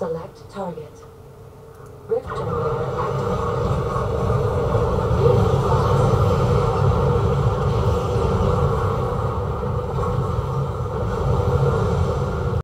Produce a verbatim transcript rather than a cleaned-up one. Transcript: Select target. Rift.